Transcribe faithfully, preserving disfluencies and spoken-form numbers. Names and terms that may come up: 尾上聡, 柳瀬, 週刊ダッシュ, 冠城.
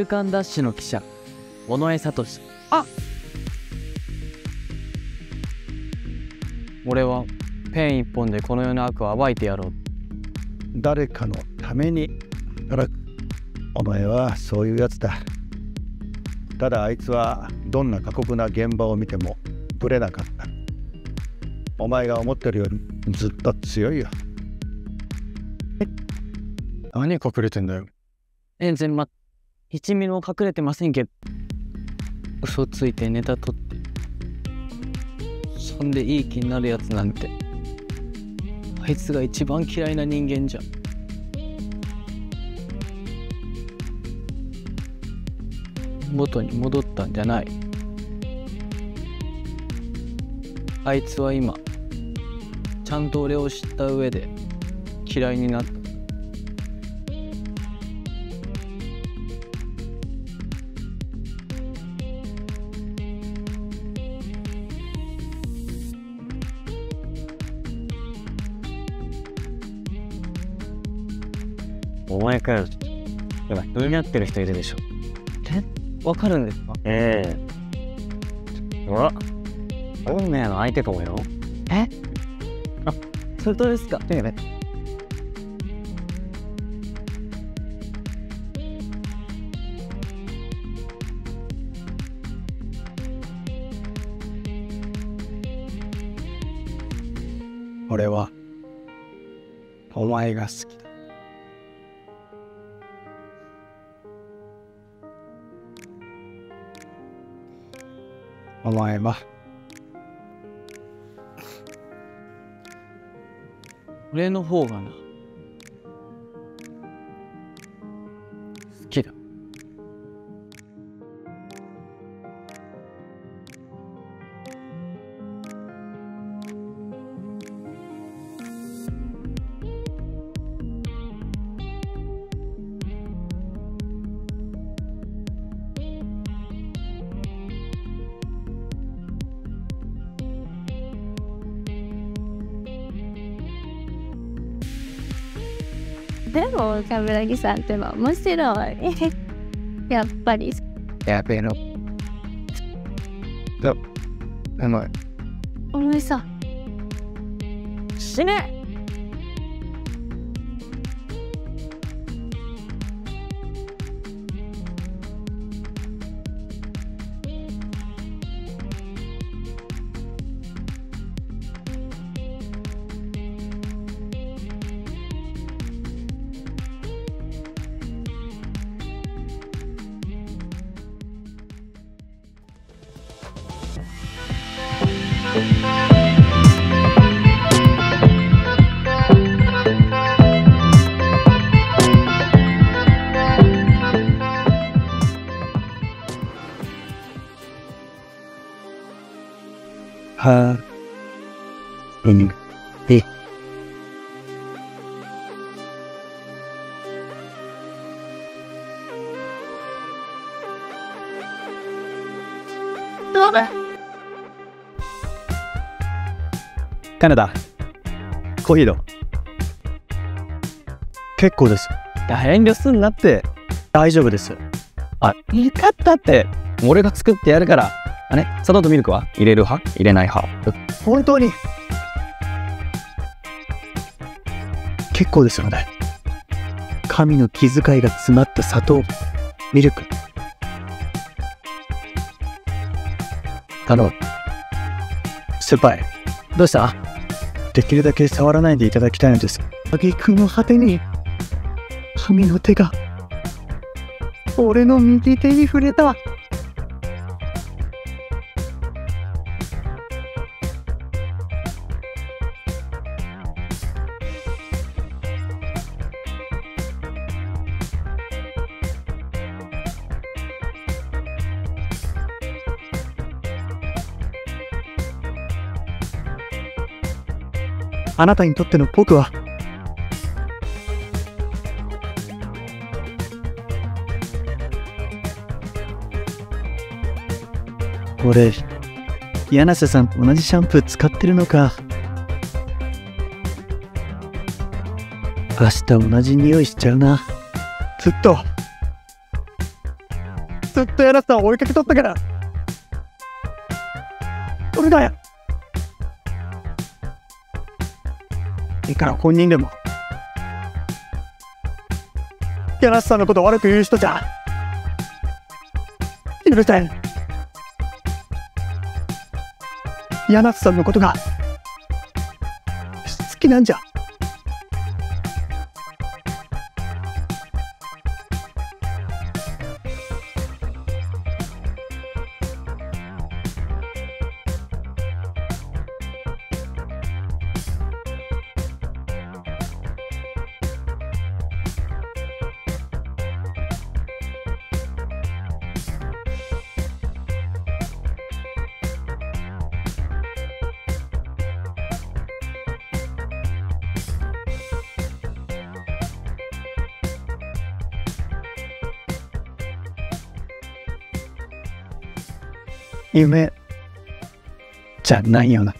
週刊ダッシュの記者尾上聡。あっ、俺はペン一本でこの世の悪を暴いてやろう。誰かのために働く、お前はそういうやつだ。ただあいつはどんな過酷な現場を見てもぶれなかった。お前が思ってるよりずっと強いよ。え、何隠れてんだよ。全然ま一ミリも隠れてませんけど。嘘ついてネタ取ってそんでいい気になるやつなんて、あいつが一番嫌いな人間じゃん。元に戻ったんじゃない。あいつは今ちゃんと俺を知った上で嫌いになった。お前かよ。やばい、気になってる人いるでしょ。え、わかるんですか？ええー。うわ、運命の相手かもよ。え？あ、それどうですか？ええ。俺はお前が好きだ。お前は俺の方がな好きだ。でも冠城さんってば面白い。やっぱりやべえのだ。うまい。お前さ死ね。はうみでどうだ。カナダコーヒーど結構です。遠慮すんなって。大丈夫です。あ、よかったって。俺が作ってやるから。あれ、砂糖とミルクは入れる派入れない派？本当に結構ですので。神の気遣いが詰まった砂糖ミルク頼む。先輩どうした？できるだけ触らないでいただきたいのです。挙句の果てに神の手が俺の右手に触れたわ。あなたにとっての僕は俺、柳瀬さんと同じシャンプー使ってるのか。明日同じ匂いしちゃうなずっと。ずっとやらせたを追いかけとったから俺だよ。いいから本人でもやらせたのことを悪く言う人じゃ許せん。柳瀬さんのことが好きなんじゃ。夢じゃないよな。